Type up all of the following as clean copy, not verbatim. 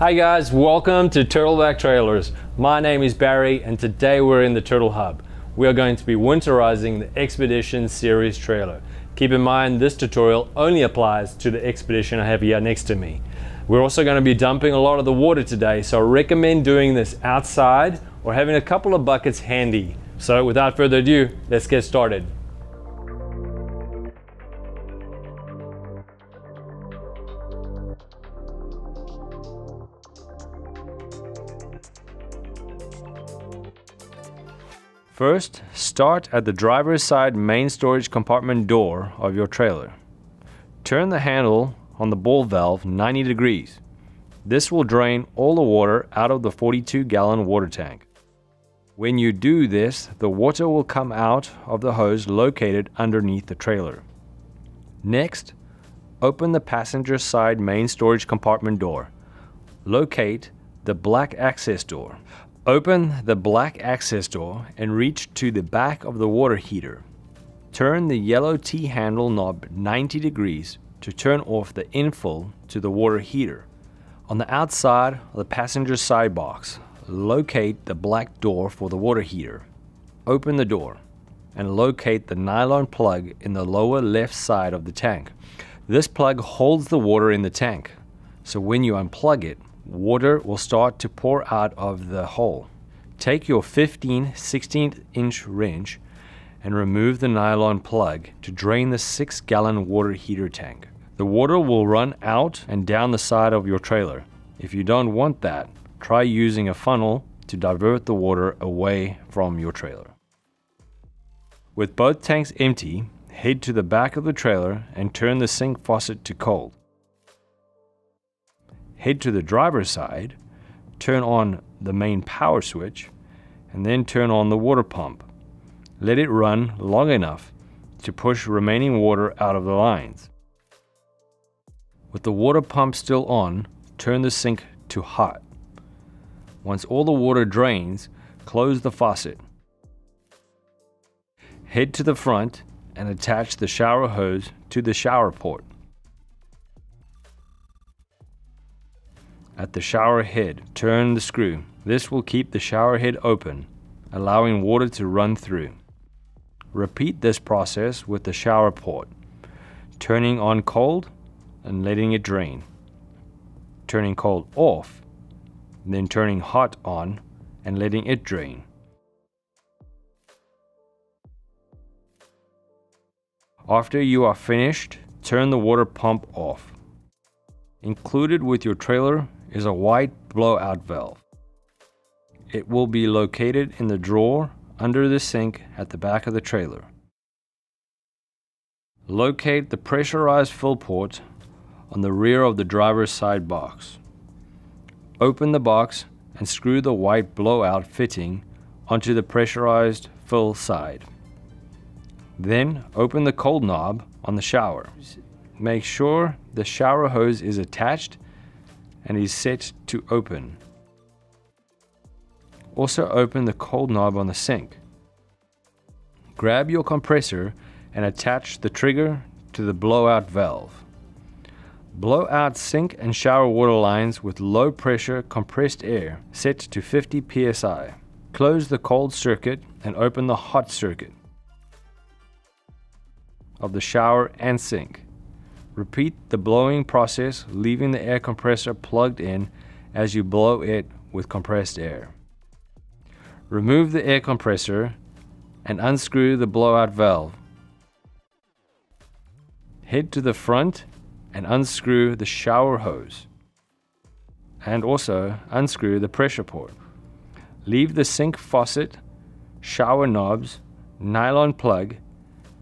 Hi guys, welcome to Turtleback Trailers. My name is Barry and today we're in the Turtle Hub. We are going to be winterizing the Expedition Series trailer. Keep in mind this tutorial only applies to the Expedition I have here next to me. We're also going to be dumping a lot of the water today, so I recommend doing this outside or having a couple of buckets handy. So without further ado, let's get started. First, start at the driver's side main storage compartment door of your trailer. Turn the handle on the ball valve 90 degrees. This will drain all the water out of the 42-gallon water tank. When you do this, the water will come out of the hose located underneath the trailer. Next, open the passenger side main storage compartment door. Locate the black access door. Open the black access door and reach to the back of the water heater. Turn the yellow T-handle knob 90 degrees to turn off the infill to the water heater. On the outside of the passenger side box, locate the black door for the water heater. Open the door and locate the nylon plug in the lower left side of the tank. This plug holds the water in the tank, so when you unplug it, water will start to pour out of the hole. Take your 15/16-inch wrench and remove the nylon plug to drain the 6-gallon water heater tank. The water will run out and down the side of your trailer. If you don't want that, try using a funnel to divert the water away from your trailer. With both tanks empty, head to the back of the trailer and turn the sink faucet to cold. Head to the driver's side, turn on the main power switch, and then turn on the water pump. Let it run long enough to push remaining water out of the lines. With the water pump still on, turn the sink to hot. Once all the water drains, close the faucet. Head to the front and attach the shower hose to the shower port. At the shower head, turn the screw. This will keep the shower head open, allowing water to run through. Repeat this process with the shower port, turning on cold and letting it drain, turning cold off, then turning hot on and letting it drain. After you are finished, turn the water pump off. Included with your trailer is a white blowout valve. It will be located in the drawer under the sink at the back of the trailer. Locate the pressurized fill port on the rear of the driver's side box. Open the box and screw the white blowout fitting onto the pressurized fill side. Then open the cold knob on the shower. Make sure the shower hose is attached and is set to open. Also open the cold knob on the sink. Grab your compressor and attach the trigger to the blowout valve. Blow out sink and shower water lines with low pressure compressed air set to 50 psi. Close the cold circuit and open the hot circuit of the shower and sink. Repeat the blowing process, leaving the air compressor plugged in as you blow it with compressed air. Remove the air compressor and unscrew the blowout valve. Head to the front and unscrew the shower hose and also unscrew the pressure port. Leave the sink faucet, shower knobs, nylon plug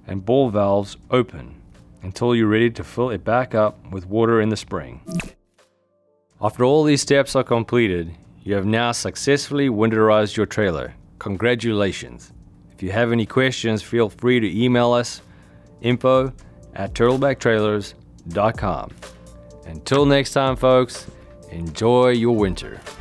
and ball valves open until you're ready to fill it back up with water in the spring. After all these steps are completed, you have now successfully winterized your trailer. Congratulations. If you have any questions, feel free to email us info@turtlebacktrailers.com. Until next time folks, enjoy your winter.